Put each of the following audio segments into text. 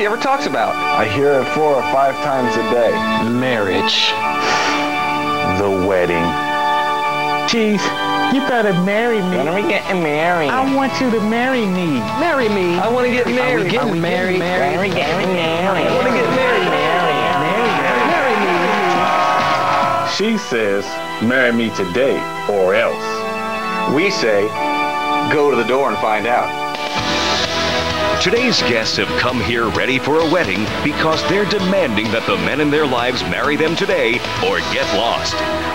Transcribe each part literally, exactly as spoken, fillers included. she ever talks about. I hear it four or five times a day. Marriage. The wedding. Jeez, you better marry me. When are we getting married? I want you to marry me. Marry me. I want to get married. Are we getting married? When are we getting married? I want to get married. Marry me. Marry me. She says, marry me today or else. We say, go to the door and find out. Today's guests have come here ready for a wedding because they're demanding that the men in their lives marry them today or get lost.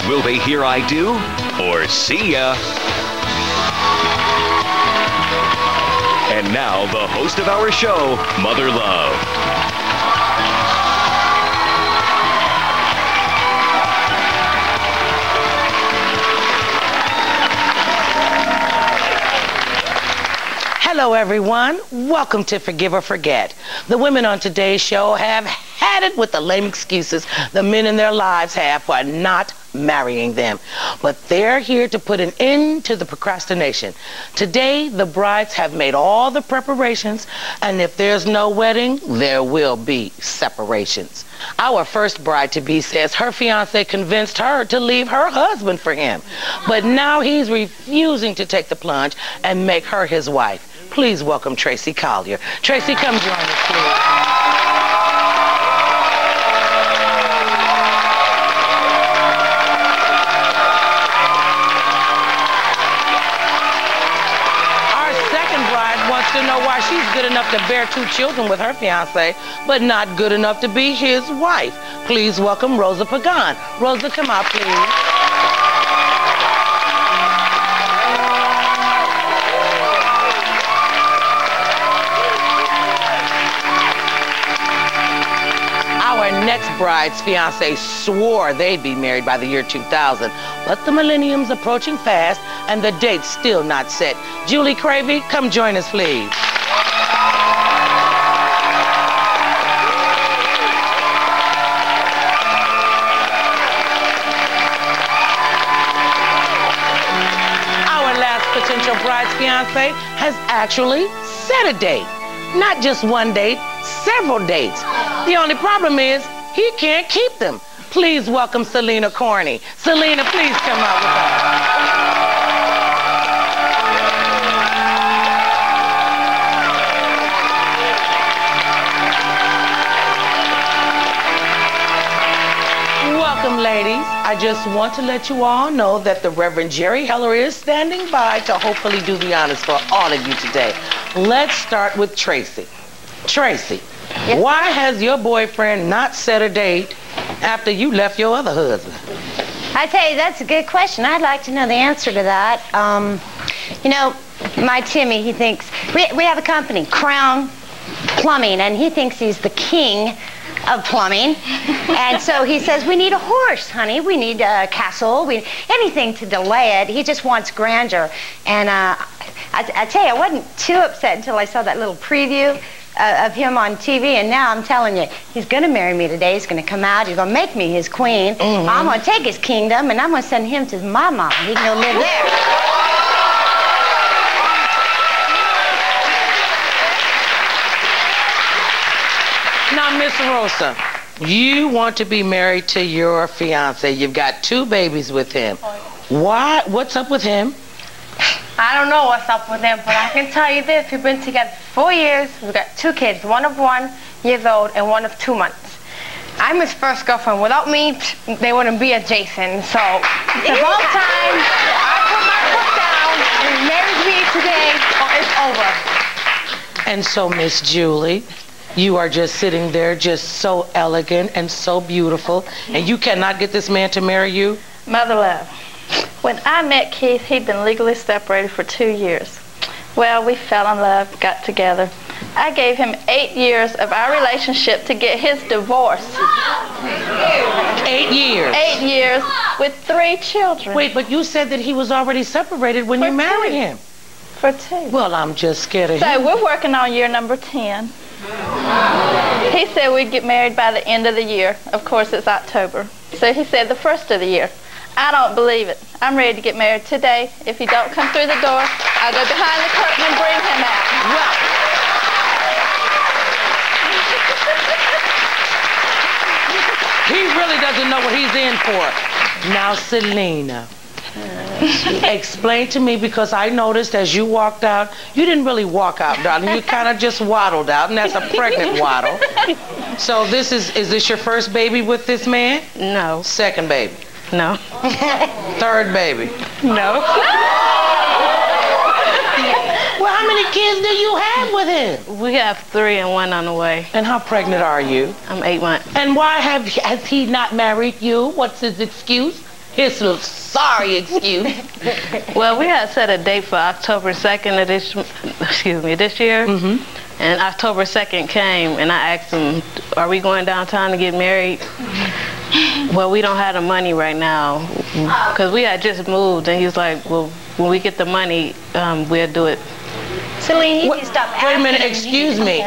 Will they hear I do or see ya? And now the host of our show, Mother Love. Hello, everyone. Welcome to Forgive or Forget. The women on today's show have had it with the lame excuses the men in their lives have for not marrying them. But they're here to put an end to the procrastination. Today, the brides have made all the preparations, and if there's no wedding, there will be separations. Our first bride-to-be says her fiance convinced her to leave her husband for him, but now he's refusing to take the plunge and make her his wife. Please welcome Tracy Collier. Tracy, come join us, please. Our second bride wants to know why she's good enough to bear two children with her fiancé, but not good enough to be his wife. Please welcome Rosa Pagan. Rosa, come out, please. Next bride's fiancé swore they'd be married by the year two thousand, but the millennium's approaching fast and the date's still not set. Julie Cravey, come join us, please. Our last potential bride's fiancé has actually set a date. Not just one date, several dates. The only problem is, he can't keep them. Please welcome Selena Corney. Selena, please come out with us. Welcome, ladies. I just want to let you all know that the Reverend Jerry Heller is standing by to hopefully do the honors for all of you today. Let's start with Tracy. Tracy. Yes. Why has your boyfriend not set a date after you left your other husband? I tell you, that's a good question. I'd like to know the answer to that. Um, you know, my Timmy, he thinks, we, we have a company, Crown Plumbing, and he thinks he's the king of plumbing. And so he says, we need a horse, honey. We need a castle. We anything to delay it. He just wants grandeur. And uh, I, I tell you, I wasn't too upset until I saw that little preview Uh, of him on T V, and now I'm telling you, he's gonna marry me today. He's gonna come out, he's gonna make me his queen. Mm-hmm. I'm gonna take his kingdom and I'm gonna send him to my mom. He can go live there. Now, Miss Rosa, you want to be married to your fiance. You've got two babies with him. Why? What's up with him? I don't know what's up with him, but I can tell you this. We've been together four years. We've got two kids, one of one years old and one of two months. I'm his first girlfriend. Without me, they wouldn't be a Jason. So it's a long time. I put my foot down and he married me today, or it's over. And so, Miss Julie, you are just sitting there just so elegant and so beautiful, and you cannot get this man to marry you? Mother Love. When I met Keith, he'd been legally separated for two years. Well, we fell in love, got together. I gave him eight years of our relationship to get his divorce. Eight years? Eight years with three children. Wait, but you said that he was already separated when for you married two. him. For two. Well, I'm just scared of so him. So we're working on year number ten. He said we'd get married by the end of the year. Of course, it's October. So he said the first of the year. I don't believe it. I'm ready to get married today. If he don't come through the door, I'll go behind the curtain and bring him out. Well, really doesn't know what he's in for. Now, Selena, explain to me, because I noticed as you walked out, you didn't really walk out, darling. You kind of just waddled out, and that's a pregnant waddle. So this is, is this your first baby with this man? No. Second baby? No. Third baby? No. Well, how many kids do you have with him? We have three and one on the way. And how pregnant are you? I'm eight months. And why have, has he not married you? What's his excuse? His little sorry excuse. Well, we had set a date for October second of this, excuse me, this year. Mm-hmm. And October second came, and I asked him, are we going downtown to get married? Well, we don't have the money right now, because we had just moved, and he was like, well, when we get the money, um, we'll do it. Celine, you what, can stop asking. Wait a minute, excuse me.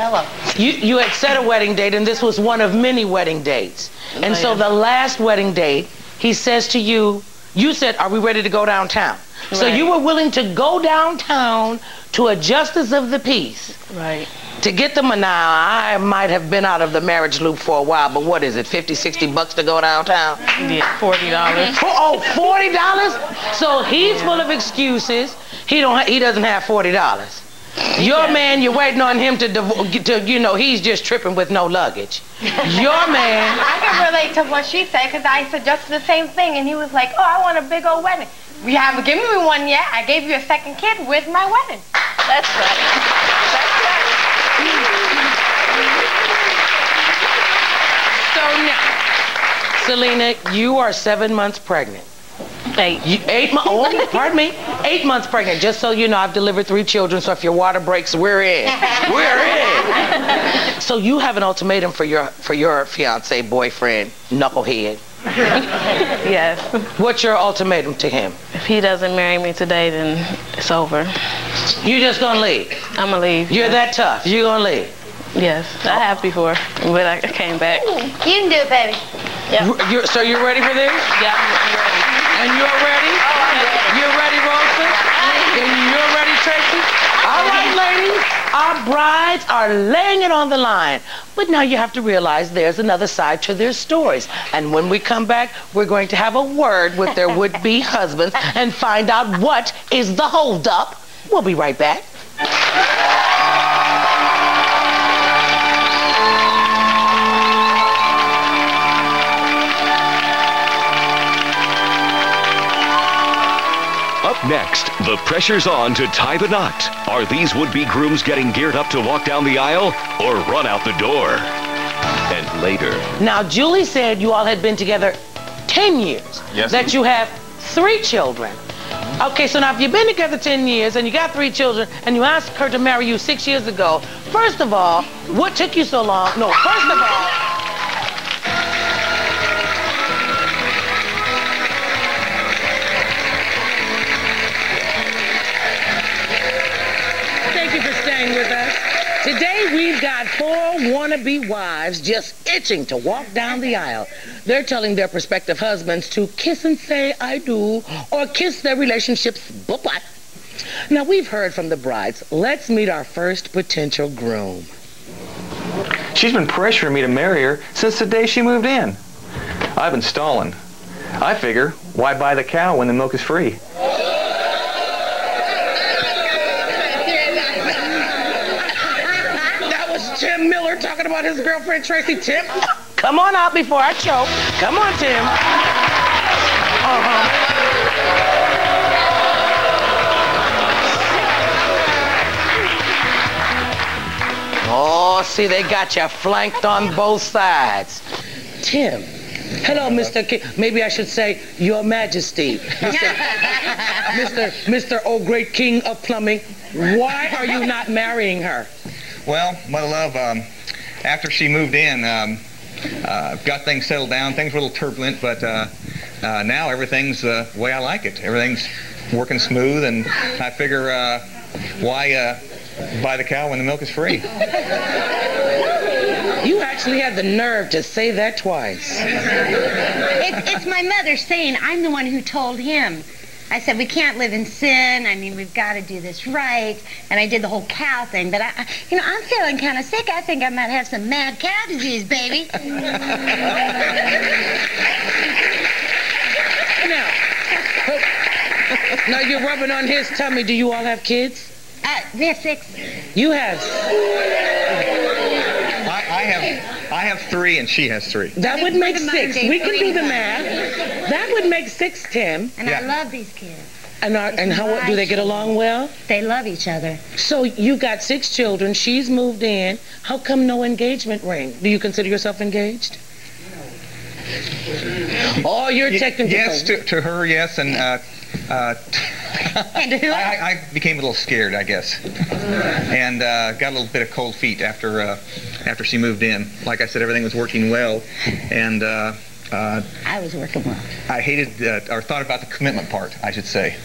You, you had set a wedding date, and this was one of many wedding dates. And oh, yeah. So the last wedding date, he says to you, you said, are we ready to go downtown? Right. So you were willing to go downtown to a justice of the peace. Right. To get them, now, I might have been out of the marriage loop for a while, but what is it, fifty, sixty bucks to go downtown? Yeah, forty dollars. For, oh, forty dollars? So he's yeah. full of excuses. He, don't, he doesn't have forty dollars. Your yeah. man, you're waiting on him to, to, you know, he's just tripping with no luggage. Your man. I can relate to what she said, because I suggested the same thing, and he was like, oh, I want a big old wedding. You haven't given me one yet. I gave you a second kid with my wedding. That's right. That's right. So now, Selena, you are seven months pregnant. Eight. You, eight months, oh, pardon me. Eight months pregnant. Just so you know, I've delivered three children, so if your water breaks, we're in. We're in. So you have an ultimatum for your, for your fiance, boyfriend, knucklehead. Yes. What's your ultimatum to him? If he doesn't marry me today, then it's over. You just gonna leave? I'm gonna leave. You're yes. that tough. You're gonna leave? Yes. Oh. I have before, but I came back. You can do it, baby. Yep. You're, so you're ready for this? Yeah, I'm ready. And you're ready? Oh, I'm ready. You're ready, Rosa? Yeah. And you're ready, Tracy? All right, ladies. Our brides are laying it on the line. But now you have to realize there's another side to their stories. And when we come back, we're going to have a word with their would-be husbands and find out what is the holdup. We'll be right back. Up next, the pressure's on to tie the knot. Are these would-be grooms getting geared up to walk down the aisle or run out the door? And later. Now, Julie said you all had been together ten years. Yes. That you have three children. Okay, so now if you've been together ten years and you got three children and you asked her to marry you six years ago, first of all, what took you so long? No, first of all... Thank you for staying with us. Today we've got four wannabe wives just itching to walk down the aisle. They're telling their prospective husbands to kiss and say, I do, or kiss their relationship's butt. Now, we've heard from the brides. Let's meet our first potential groom. She's been pressuring me to marry her since the day she moved in. I've been stalling. I figure, why buy the cow when the milk is free? Tim Miller talking about his girlfriend, Tracy. Tim, come on out before I choke. Come on, Tim. Uh-huh. Oh, see, they got you flanked on both sides. Tim. Hello, Mister King. Maybe I should say, Your Majesty. Mister Mister Mister Oh, great King of Plumbing. Why are you not marrying her? Well, Mother Love, um, after she moved in, um, uh, got things settled down. Things were a little turbulent, but uh, uh, now everything's uh, the way I like it. Everything's working smooth, and I figure uh, why uh, buy the cow when the milk is free? You actually had the nerve to say that twice. It's, it's my mother saying I'm the one who told him. I said, we can't live in sin. I mean, we've got to do this right. And I did the whole cow thing. But, I, I you know, I'm feeling kind of sick. I think I might have some mad cow disease, baby. Now, now, you're rubbing on his tummy. Do you all have kids? Uh, we have six. You have I, I have I have three, and she has three. That would make six. We can do the math. That would make six, Tim. And yeah. I love these kids. And are, and how do they get along well? They love each other. So you got six children. She's moved in. How come no engagement ring? Do you consider yourself engaged? Oh, you're technical. Yes, to, to her, yes, and uh, uh, and who? I, I became a little scared, I guess, and uh, got a little bit of cold feet after uh, after she moved in. Like I said, everything was working well, and uh, uh, I was working well. I hated uh, or thought about the commitment part, I should say.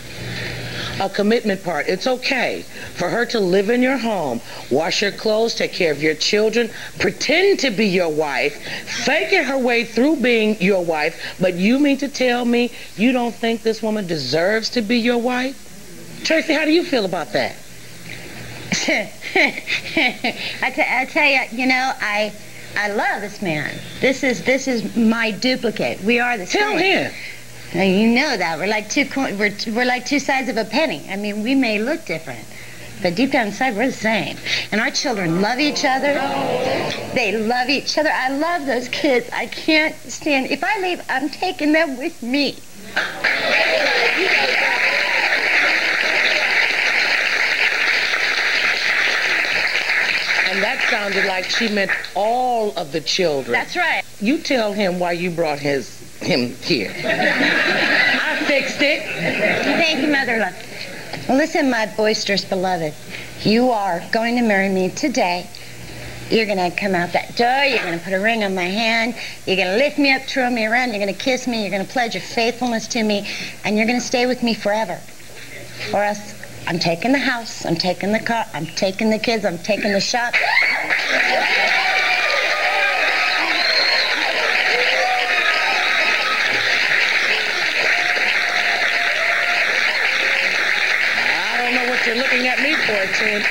A commitment part. It's okay for her to live in your home, wash your clothes, take care of your children, pretend to be your wife, fake it her way through being your wife, but you mean to tell me you don't think this woman deserves to be your wife? Tracy, how do you feel about that? I, t I tell you, you know, I I love this man. This is this is my duplicate. We are the same. Tell him. Now, you know that we're like two co we're we're like two sides of a penny. I mean, we may look different, but deep down inside we're the same. And our children love each other. They love each other. I love those kids. I can't stand. If I leave, I'm taking them with me. And that sounded like she meant all of the children. That's right. You tell him why you brought his. him here. I fixed it. Thank you, Mother Love. Listen, my boisterous beloved, you are going to marry me today. You're going to come out that door. You're going to put a ring on my hand. You're going to lift me up, twirl me around. You're going to kiss me. You're going to pledge your faithfulness to me. And you're going to stay with me forever. Or else I'm taking the house. I'm taking the car. I'm taking the kids. I'm taking the shop. Looking at me for Tim.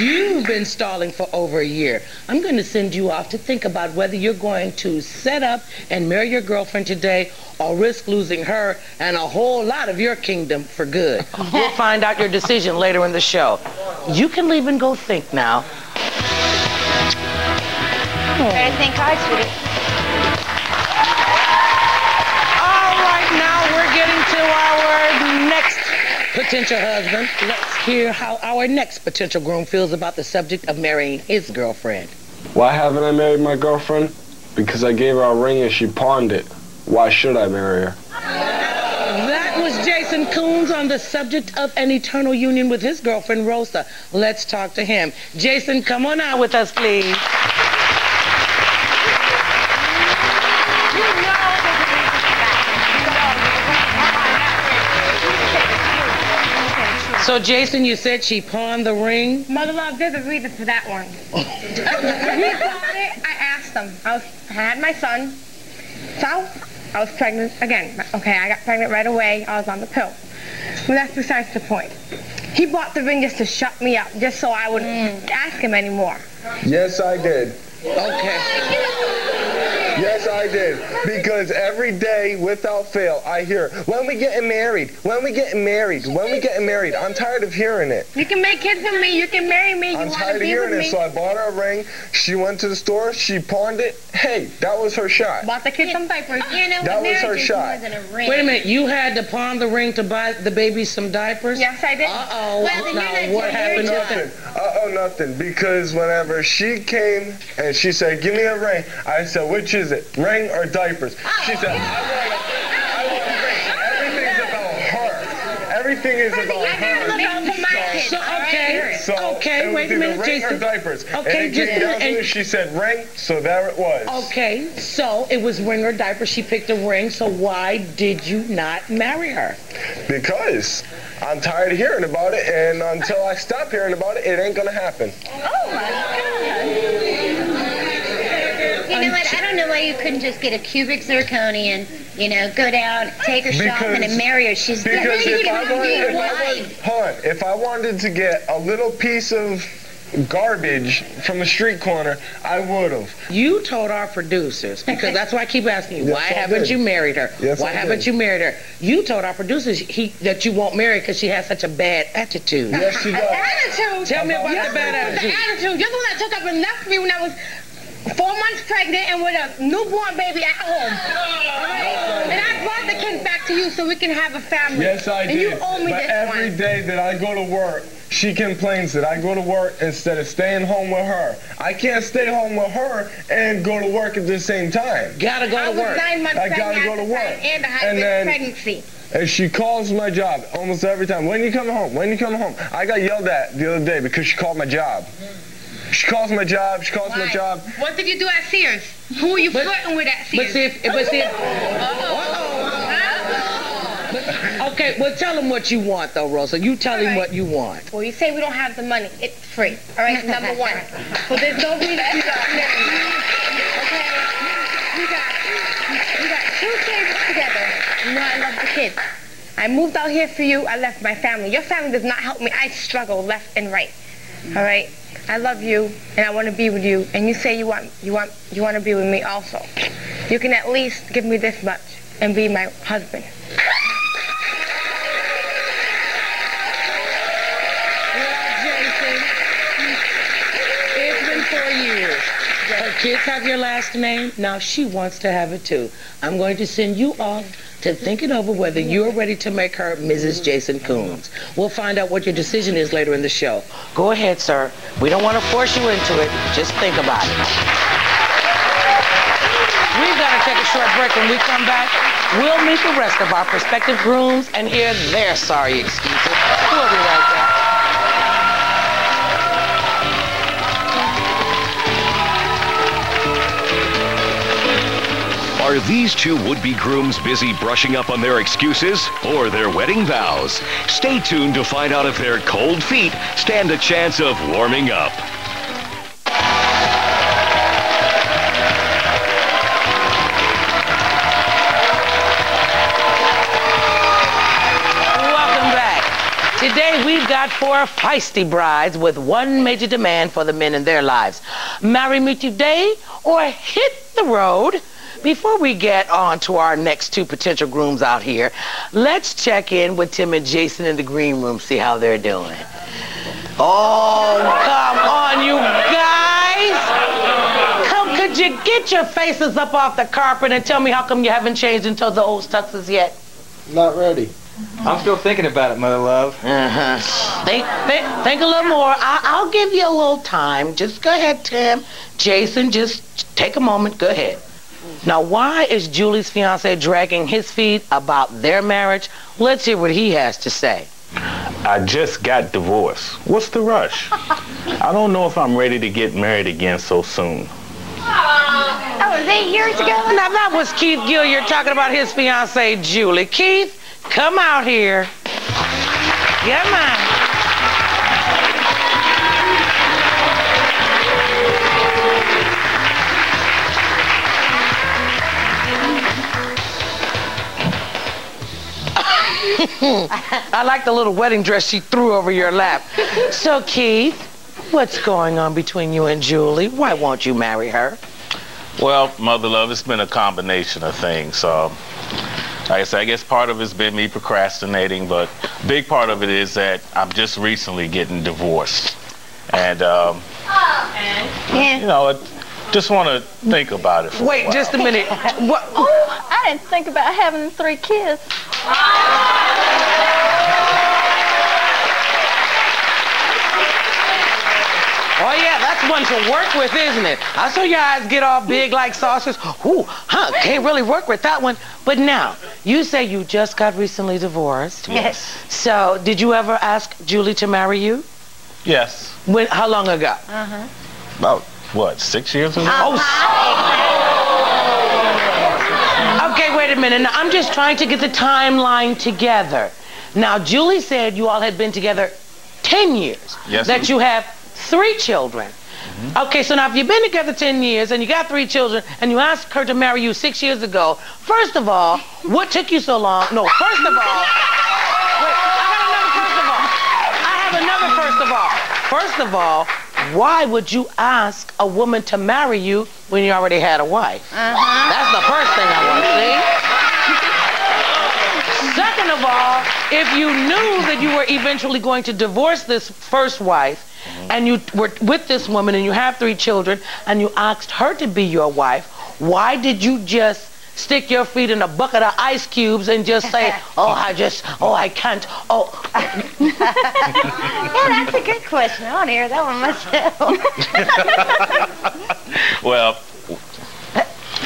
You've been stalling for over a year. I'm going to send you off to think about whether you're going to set up and marry your girlfriend today or risk losing her and a whole lot of your kingdom for good. We'll find out your decision later in the show. You can leave and go think now. Oh. Better think hard, sweetie. All right, now we're getting to our next potential husband. Let's hear how our next potential groom feels about the subject of marrying his girlfriend. Why haven't I married my girlfriend? Because I gave her a ring and she pawned it. Why should I marry her? That was Jason Coons on the subject of an eternal union with his girlfriend, Rosa. Let's talk to him. Jason, come on out with us, please. So, Jason, you said she pawned the ring? Mother Love, there's a reason for that one. When he bought it, I asked him. I, was, I had my son, so I was pregnant again. Okay, I got pregnant right away. I was on the pill. Well, that's besides the point. He bought the ring just to shut me up, just so I wouldn't mm. ask him anymore. Yes, I did. Okay. Yes, I did. Because every day, without fail, I hear, when we getting married, when we getting married, when we getting married. I'm tired of hearing it. You can make kids with me. You can marry me. You I'm tired of hearing it, me. So I bought her a ring. She went to the store. She pawned it. Hey, that was her shot. Bought the kid some diapers. You know, that was her shot. Wasn't a ring. Wait a minute. You had to pawn the ring to buy the baby some diapers? Yes, I did. Uh-oh. Well, now, what happened? Nothing. Uh-oh, nothing. Because whenever she came and she said, give me a ring, I said, which is Is it ring or diapers? Oh, she said, yeah. I, want, I want a ring. Everything's about her. Everything is about her. So, okay, so okay, wait a minute, Jason. Ring or diapers. Okay, and Jason, and she said ring, so there it was. Okay, so it was ring or diapers. She picked a ring. So why did you not marry her? Because I'm tired of hearing about it, and until I stop hearing about it, it ain't gonna happen. Oh my God. You know what? I don't know why you couldn't just get a cubic zirconian You know, go down, take her because, shopping, and marry her. She's because definitely if I wanted, if I wanted, hon, if I wanted to get a little piece of garbage from the street corner, I would have. You told our producers, because that's why I keep asking you, yes, why I haven't did. you married her? Yes, why I haven't did. you married her? You told our producers he, that you won't marry because she has such a bad attitude. Yes, she does. Attitude? Tell me about yes, the bad attitude. The attitude. You're the one that took up and left me when I was four months pregnant and with a newborn baby at home. All right? And I brought the kids back to you so we can have a family. Yes, I did. And you owe me but this every one. Day that I go to work, she complains that I go to work instead of staying home with her. I can't stay home with her and go to work at the same time. Gotta go to work. I gotta go to work. And then pregnancy. And she calls my job almost every time. When you coming home? When you coming home? I got yelled at the other day because she called my job. She calls my job. She calls Why? my job. What did you do at Sears? Who are you but, flirting with at Sears? But see, if, but see. If, uh-oh. Uh-oh. Uh-oh. But, okay, well, tell him what you want, though, Rosa. You tell right. him what you want. Well, you say we don't have the money. It's free. All right, number one. Well, there's no reason you got married. Okay, we got we got two kids together. You know, I love the kids. I moved out here for you. I left my family. Your family does not help me. I struggle left and right. All right. I love you, and I want to be with you, and you say you want you want you want to be with me also. You can at least give me this much and be my husband. Well, Jason, it's been four years. Her kids have your last name. Now she wants to have it too. I'm going to send you off to think it over whether you're ready to make her Missus Jason Coons. We'll find out what your decision is later in the show. Go ahead, sir. We don't want to force you into it. Just think about it. We're going to take a short break. When we come back, we'll meet the rest of our prospective grooms and hear their sorry excuses. We'll be right back. Are these two would-be grooms busy brushing up on their excuses or their wedding vows? Stay tuned to find out if their cold feet stand a chance of warming up. Welcome back. Today we've got four feisty brides with one major demand for the men in their lives. Marry me today or hit the road. Before we get on to our next two potential grooms out here, let's check in with Tim and Jason in the green room, see how they're doing. Oh, come on, you guys. Come, could you get your faces up off the carpet and tell me how come you haven't changed into the old tuxes yet? Not ready. I'm still thinking about it, Mother Love. Uh-huh. Think, think, think a little more. I, I'll give you a little time. Just go ahead, Tim. Jason, just take a moment. Go ahead. Now, why is Julie's fiancé dragging his feet about their marriage? Let's hear what he has to say. I just got divorced. What's the rush? I don't know if I'm ready to get married again so soon. That was eight years ago? Now, that was Keith Gilliard talking about his fiancé, Julie. Keith, come out here. Come on. I like the little wedding dress she threw over your lap. So, Keith, what's going on between you and Julie? Why won't you marry her? Well, Mother Love, it's been a combination of things. So, like I said, I guess part of it's been me procrastinating, but a big part of it is that I'm just recently getting divorced. And, um, yeah. you know, I just want to think about it for Wait, a while. just a minute. What? Oh, I didn't think about having three kids. Oh, yeah, that's one to work with, isn't it? I saw your eyes get all big like saucers. Ooh, huh, can't really work with that one. But now, you say you just got recently divorced. Yes. So, did you ever ask Julie to marry you? Yes. When? How long ago? Uh-huh. About, what, six years ago? Uh-huh. Oh, wait a minute. Now, I'm just trying to get the timeline together. Now, Julie said you all had been together ten years. Yes. That you have three children. Mm-hmm. Okay, so now if you've been together ten years and you got three children and you asked her to marry you six years ago, first of all, what took you so long? No, first of all, wait, I have another first of all. I have another first of all. First of all, why would you ask a woman to marry you when you already had a wife? Uh-huh. That's the first thing I want to see. Second of all, if you knew that you were eventually going to divorce this first wife, and you were with this woman and you have three children, and you asked her to be your wife, why did you just stick your feet in a bucket of ice cubes and just say, oh, I just, oh, I can't, oh. Yeah, that's a good question. I want to hear that one myself. Well.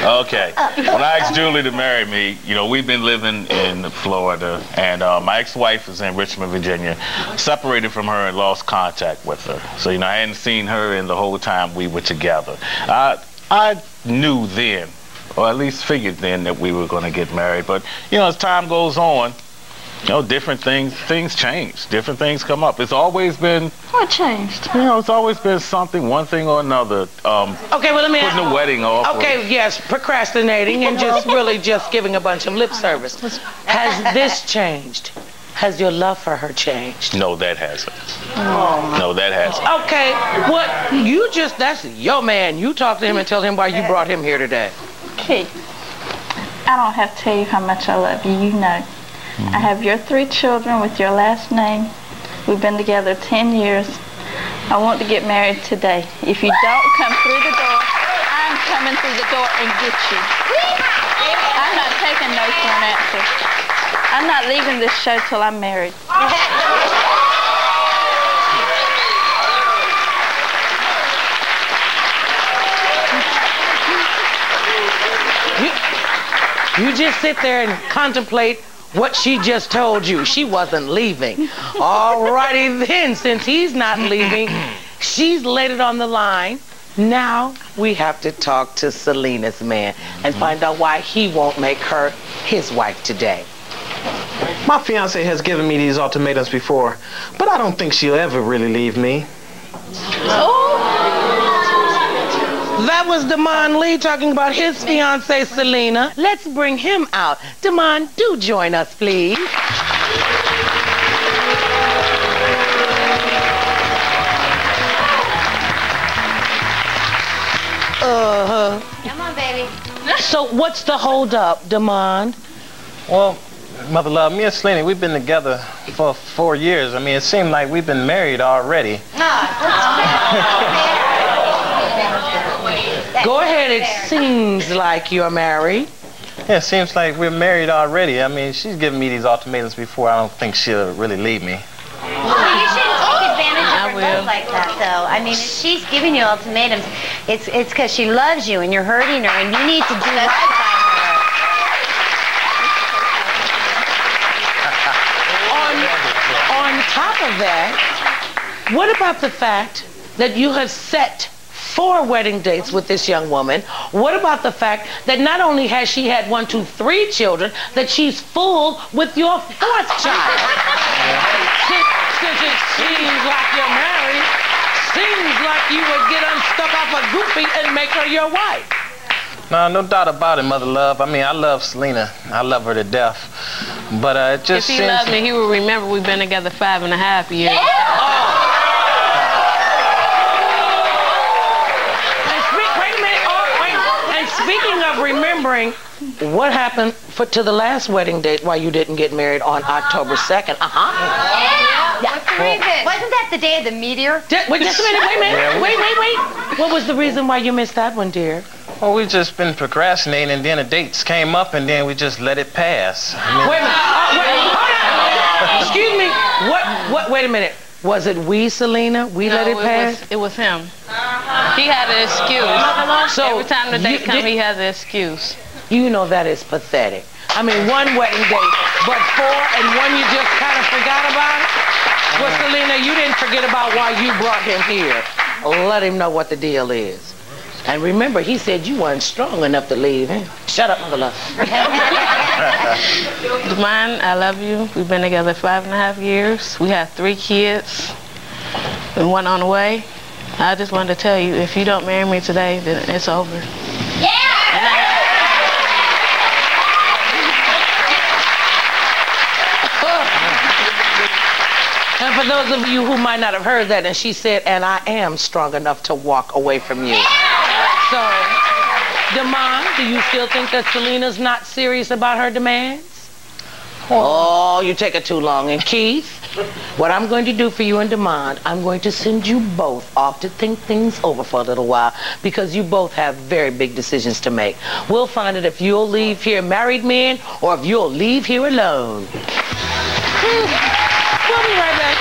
Okay. When I asked Julie to marry me, you know, we've been living in Florida, and uh, my ex-wife is in Richmond, Virginia. Separated from her and lost contact with her. So, you know, I hadn't seen her in the whole time we were together. I, I knew then, or at least figured then, that we were going to get married. But, you know, as time goes on, you know, different things, things change. Different things come up. It's always been... What changed? You know, it's always been something, one thing or another. Um, okay, well, let me... Putting a wedding off. Okay, or, yes, procrastinating and just really just giving a bunch of lip service. Has this changed? Has your love for her changed? No, that hasn't. Oh. No, that hasn't. Okay, what you just... That's your man. You talk to him and tell him why you brought him here today. Okay. I don't have to tell you how much I love you. You know. Mm-hmm. I have your three children with your last name. We've been together ten years. I want to get married today. If you don't come through the door, I'm coming through the door and get you. I'm not taking no for an answer. I'm not leaving this show till I'm married. you, you just sit there and contemplate what she just told you. She wasn't leaving. All righty then, since he's not leaving, she's laid it on the line. Now we have to talk to Selena's man and find out why he won't make her his wife today. My fiance has given me these ultimatums before, but I don't think she'll ever really leave me. Oh. That was Damon Lee talking about his fiancée, Selena. Let's bring him out. Damon, do join us, please. Uh-huh. Come on, baby. So what's the holdup, Damon? Well, Mother Love, me and Selena, we've been together for four years. I mean, it seemed like we've been married already. No. Go ahead, it seems like you're married. Yeah, it seems like we're married already. I mean, she's given me these ultimatums before. I don't think she'll really leave me. Well, you shouldn't take advantage of her love like that, though. I mean, if she's giving you ultimatums, it's it's because she loves you and you're hurting her, and you need to do right by her. on, on top of that, what about the fact that you have set four wedding dates with this young woman? What about the fact that not only has she had one, two, three children, that she's full with your fourth child? since, since it seems like you're married, seems like you would get unstuck off a goofy and make her your wife. No, no doubt about it, Mother Love. I mean, I love Selena. I love her to death. But uh, it just seems... If he seems loved me, he would remember we've been together five and a half years. Yeah. Oh. Speaking of remembering, what happened for, to the last wedding date why you didn't get married on October second? Uh-huh. Yeah. Yeah. What's the reason? Wasn't that the day of the meteor? Just, wait, just a minute, wait a minute, wait, wait, wait. What was the reason why you missed that one, dear? Well, we've just been procrastinating, and then the dates came up, and then we just let it pass. I mean, wait a minute. Uh, wait, hold on. Excuse me. What, what, wait a minute. Was it we, Selena? We no, let it, it pass? Was, it was him. He had an excuse. So every time the day comes, he has an excuse. You know that is pathetic. I mean, one wedding date, but four, and one you just kind of forgot about? Well, Selena, you didn't forget about why you brought him here. Let him know what the deal is. And remember, he said you weren't strong enough to leave him. Shut up, Mother Love. Mine, I love you. We've been together five and a half years. We have three kids, and one on the way. I just wanted to tell you, if you don't marry me today, then it's over. Yeah! And I, and for those of you who might not have heard that, and she said, and I am strong enough to walk away from you. Yeah! So, Demond, do you still think that Selena's not serious about her demands? Oh, you take it too long. And Keith, what I'm going to do for you and Demond, I'm going to send you both off to think things over for a little while, because you both have very big decisions to make. We'll find out if you'll leave here married men or if you'll leave here alone. We'll be right back.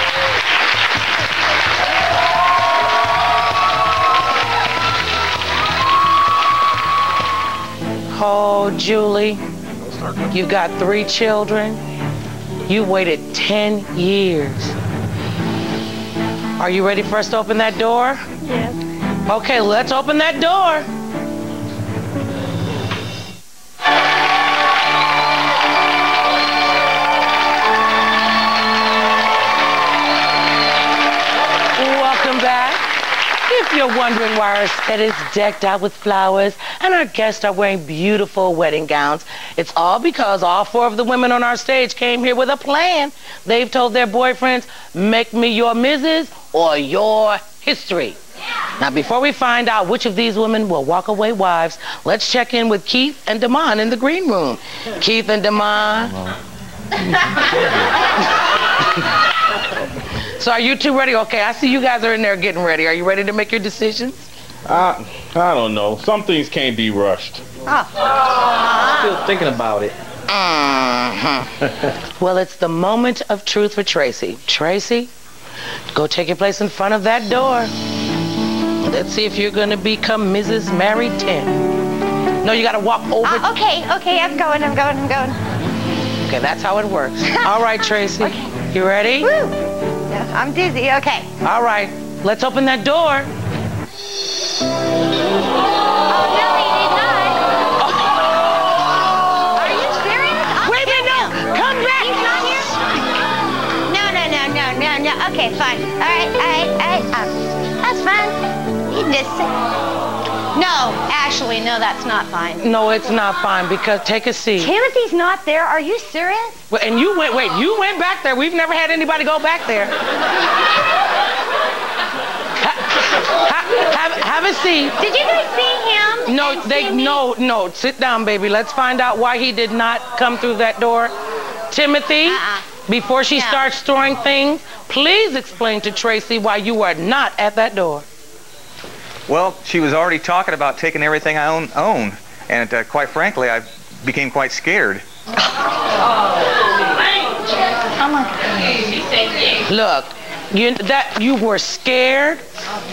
Oh, Julie, you got three children. You waited ten years. Are you ready for us to open that door? Yes. Okay, let's open that door. If you're wondering why our set is decked out with flowers and our guests are wearing beautiful wedding gowns, it's all because all four of the women on our stage came here with a plan. They've told their boyfriends, make me your missus or your history. Yeah. Now, before we find out which of these women will walk away wives, let's check in with Keith and Demond in the green room. Keith and Demond. So are you two ready? Okay, I see you guys are in there getting ready. Are you ready to make your decisions? I, I don't know. Some things can't be rushed. Ah. Ah. I'm still thinking about it. Mm-hmm. Well, it's the moment of truth for Tracy. Tracy, go take your place in front of that door. Let's see if you're going to become Missus Mary Ten. No, you got to walk over. Uh, okay, okay, I'm going, I'm going, I'm going. Okay, that's how it works. All right, Tracy. Okay. You ready? Woo. I'm dizzy, okay. All right, let's open that door. Oh, no, he did not. Oh. Are you serious? I'll Wait a minute, no, him. Come back. He's not here? No, no, no, no, no, no. Okay, fine. All right, all right, all right. Um, that's fine. You can just sit. No, Ashley, no, that's not fine. No, it's not fine, because take a seat. Timothy's not there. Are you serious? Well, and you went, wait, you went back there. We've never had anybody go back there. ha, ha, have, have a seat. Did you guys see him? No, they, no, no. Sit down, baby. Let's find out why he did not come through that door. Timothy, uh-uh. before she yeah. starts throwing things, please explain to Tracy why you are not at that door. Well, she was already talking about taking everything I own, own. and uh, quite frankly, I became quite scared. Oh. Look, you, that, you were scared?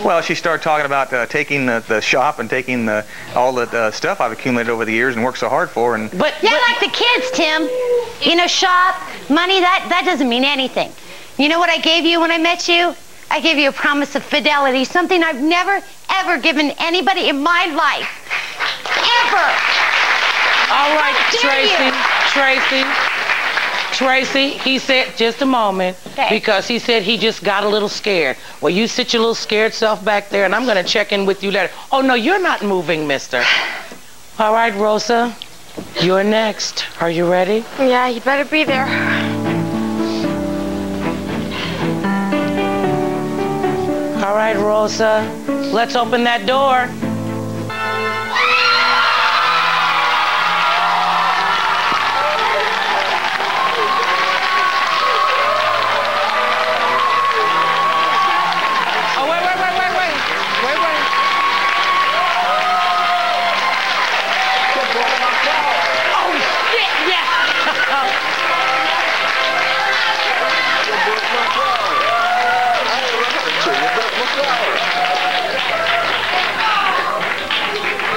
Well, she started talking about uh, taking the, the shop and taking the, all the uh, stuff I've accumulated over the years and worked so hard for. And but Yeah, but, like the kids, Tim. You know, shop, money, that, that doesn't mean anything. You know what I gave you when I met you? I gave you a promise of fidelity, something I've never, ever given anybody in my life. Ever. All right, Tracy, Tracy, Tracy, he said, just a moment, okay. because he said he just got a little scared. Well, you sit your little scared self back there, and I'm going to check in with you later. Oh, no, you're not moving, mister. All right, Rosa, you're next. Are you ready? Yeah, you better be there. All right, Rosa, let's open that door.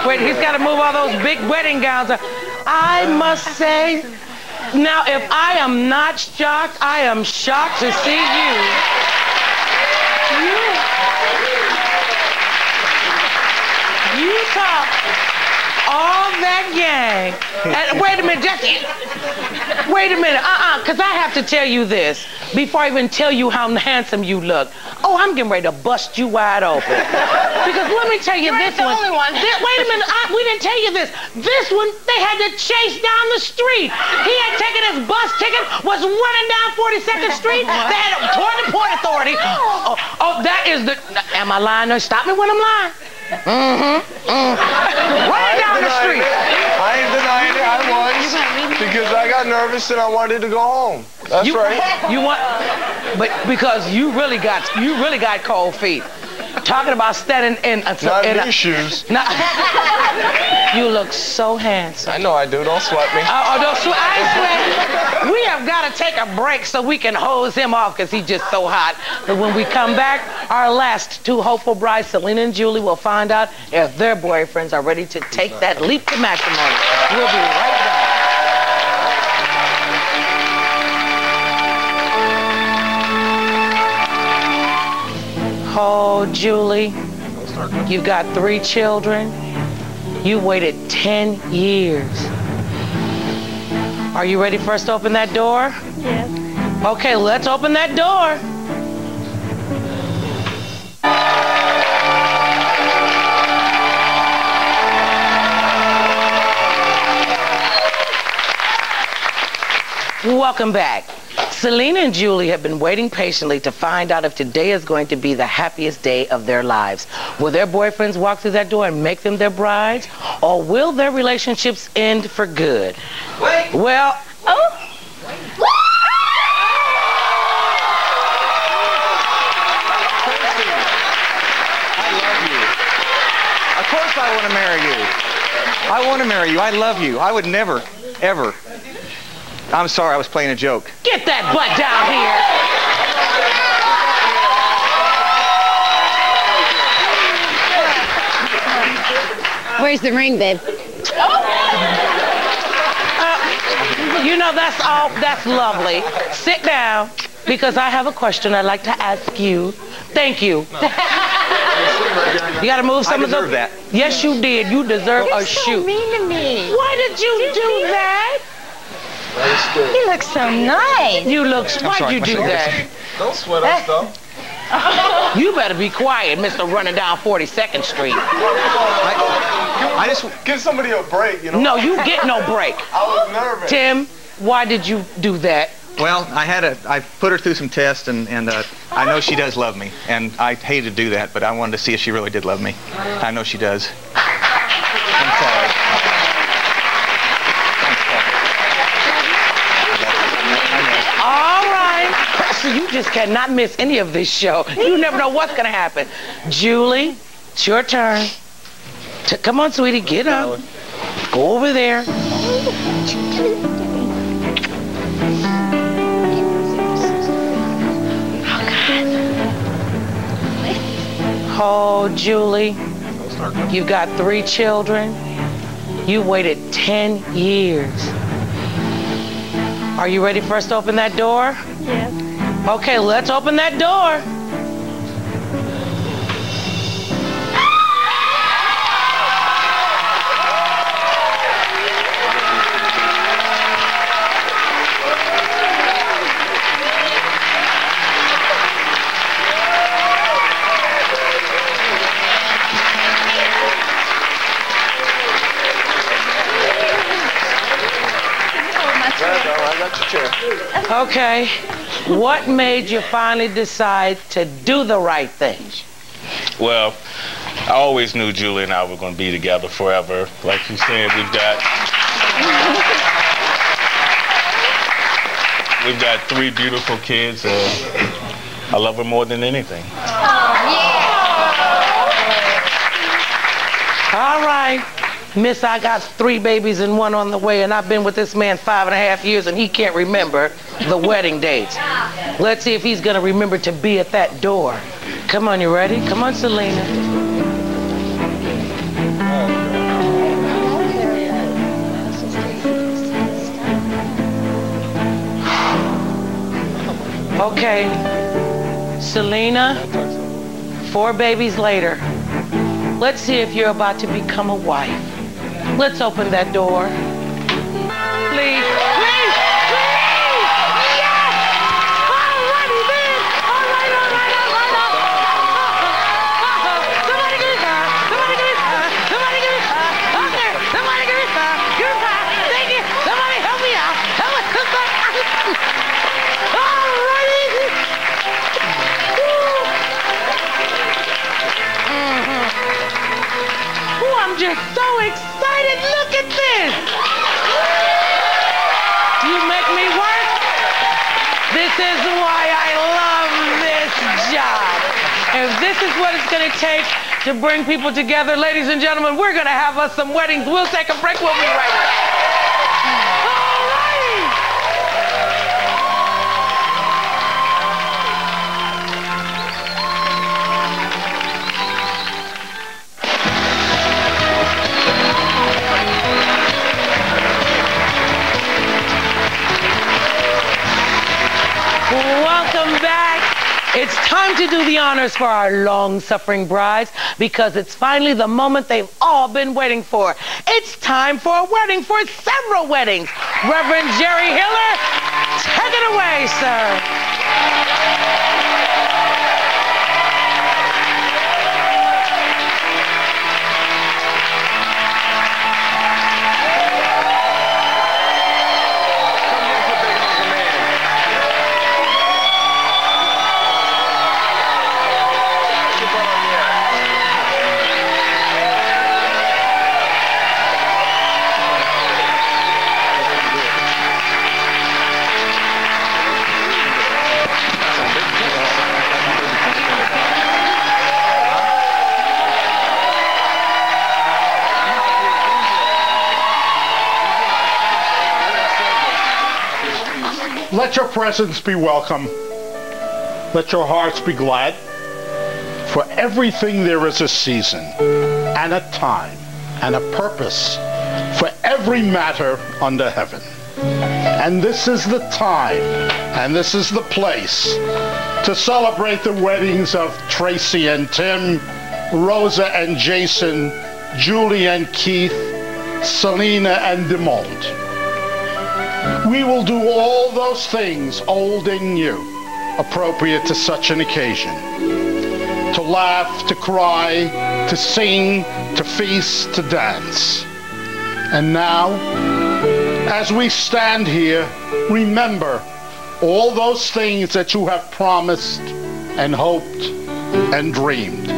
Wait, he's got to move all those big wedding gowns. I must say, now if I am not shocked, I am shocked to see you. You, you talk, all that yang. And wait a minute, just, wait a minute, uh-uh, because I have to tell you this before I even tell you how handsome you look. Oh, I'm getting ready to bust you wide open. Because let me tell you, you this the one. Only one. This, wait a minute, I, we didn't tell you this. This one, they had to chase down the street. He had taken his bus ticket, was running down forty-second street. What? They had him toward the Port Authority. Oh, oh, oh, that is the, am I lying? No, stop me when I'm lying. Mm-hmm. Mm. Running down the street. It. I ain't denying it. I was, because I got nervous and I wanted to go home. That's you, right. You want, but because you really got, you really got cold feet. Talking about standing in uh, not in these shoes. Not, you look so handsome. I know I do. Don't sweat me. Uh, oh, don't sweat. I sweat. We have got to take a break so we can hose him off because he's just so hot. But when we come back, our last two hopeful brides, Selena and Julie, will find out if their boyfriends are ready to take that leap to matrimony. We'll be right back. Oh, Julie, you've got three children. You waited ten years. Are you ready for us to open that door? Yes. Okay, let's open that door. Welcome back. Selena and Julie have been waiting patiently to find out if today is going to be the happiest day of their lives. Will their boyfriends walk through that door and make them their brides, or will their relationships end for good? Wait. Well, oh. I love you. Of course I want to marry you. I want to marry you. I love you. I would never, ever. I'm sorry, I was playing a joke. Get that butt down here. Where's the ring, babe? Oh. Uh, you know, that's all, that's lovely. Sit down, because I have a question I'd like to ask you. Thank you. No. You gotta move some of those. I deserve that. Yes, you did. You deserve You're a so shoot. Mean to me. Why did you did do you that? You look so nice. You look, why'd sorry, you do goodness. That? Don't sweat us, though. You better be quiet, Mister Running Down forty-second street. I, I just, give somebody a break, you know? No, you get no break. I was nervous. Tim, why did you do that? Well, I had a, I put her through some tests, and, and uh, I know she does love me. And I hated to do that, but I wanted to see if she really did love me. I know she does. I'm sorry. You just cannot miss any of this show. You never know what's gonna happen. Julie, it's your turn. T come on, sweetie, get up. Go over there. Oh, Julie, you've got three children. You waited ten years. Are you ready for us to open that door? Yes. Okay, let's open that door. Okay, what made you finally decide to do the right thing? Well, I always knew Julie and I were going to be together forever. Like you said, we've got... we've got three beautiful kids. Uh, I love her more than anything. Oh, yeah. All right. Miss, I got three babies and one on the way, and I've been with this man five and a half years, and he can't remember the wedding dates. Let's see if he's gonna remember to be at that door. Come on, you ready? Come on, Selena. Okay, Selena, four babies later. Let's see if you're about to become a wife. Let's open that door. Please, please, please! Yes! All righty then! All right, all right, all right, all right! Somebody give it her! Somebody give it her! Somebody give it her! Up there! Somebody give it her! Give it her! Thank you! Somebody help me out! Help us! All righty! Mm-hmm. Oh, I'm just so excited! Look at this! You make me work. This is why I love this job. If this is what it's gonna take to bring people together, ladies and gentlemen, we're gonna have us some weddings. We'll take a break. We'll be right back. Welcome back. It's time to do the honors for our long-suffering brides because it's finally the moment they've all been waiting for. It's time for a wedding, for several weddings. Reverend Jerry Heller, take it away, sir. Let your presence be welcome. Let your hearts be glad. For everything there is a season, and a time, and a purpose for every matter under heaven. And this is the time, and this is the place to celebrate the weddings of Tracy and Tim, Rosa and Jason, Julie and Keith, Selena and DeMond. We will do all those things, old and new, appropriate to such an occasion. To laugh, to cry, to sing, to feast, to dance. And now, as we stand here, remember all those things that you have promised and hoped and dreamed.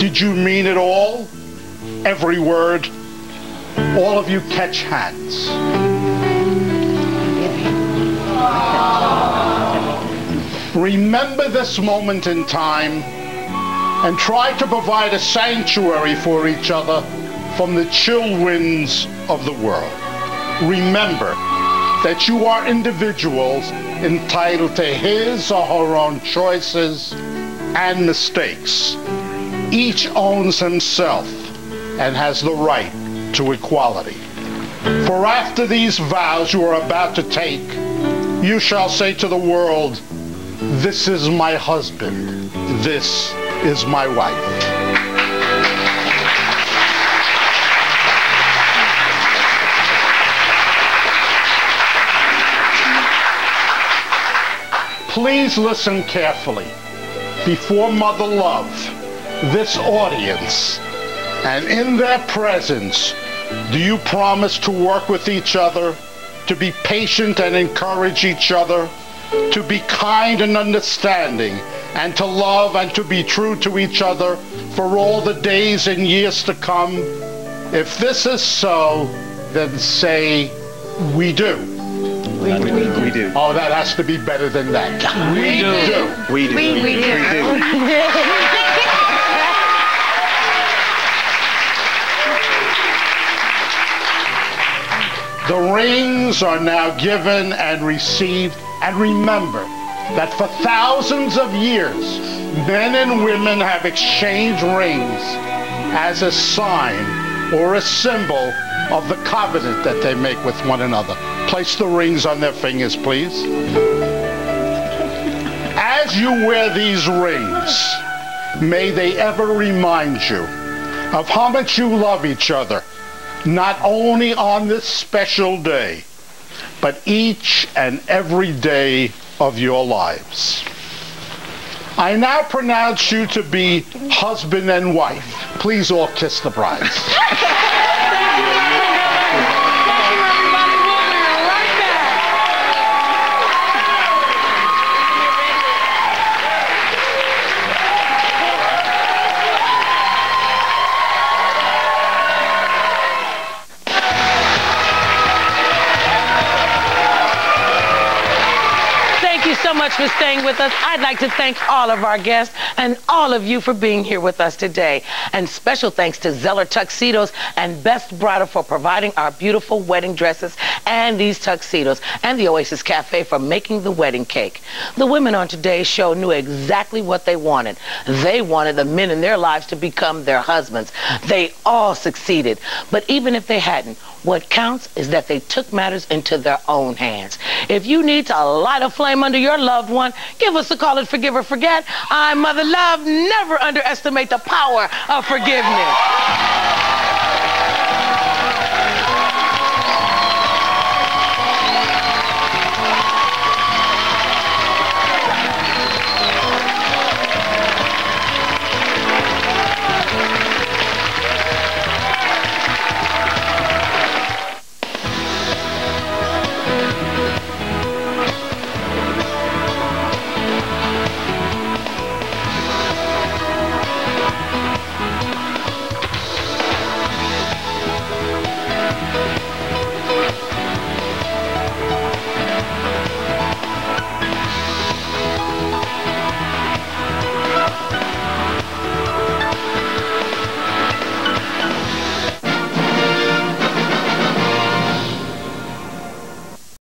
Did you mean it all? Every word? All of you catch hands. Remember this moment in time and try to provide a sanctuary for each other from the chill winds of the world. Remember that you are individuals entitled to his or her own choices and mistakes. Each owns himself and has the right to equality. For after these vows you are about to take, you shall say to the world, "This is my husband. This is my wife." Please listen carefully. Before Mother Love, this audience, and in their presence, do you promise to work with each other, to be patient and encourage each other, to be kind and understanding, and to love and to be true to each other for all the days and years to come? If this is so, then say, "We do." We, we, we, do. we do. Oh, that has to be better than that. We, we do. do. We do. We, we, we do. We do. The rings are now given and received. And remember that for thousands of years, men and women have exchanged rings as a sign or a symbol of the covenant that they make with one another. Place the rings on their fingers, please. As you wear these rings, may they ever remind you of how much you love each other, not only on this special day, but each and every day of your lives. I now pronounce you to be husband and wife. Please all kiss the bride. For staying with us. I'd like to thank all of our guests and all of you for being here with us today. And special thanks to Zeller Tuxedos and Best Bridal for providing our beautiful wedding dresses and these tuxedos, and the Oasis Cafe for making the wedding cake. The women on today's show knew exactly what they wanted. They wanted the men in their lives to become their husbands. They all succeeded. But even if they hadn't, what counts is that they took matters into their own hands. If you need to light a flame under your love loved one, give us a call at Forgive or Forget. I'm Mother Love. Never underestimate the power of forgiveness.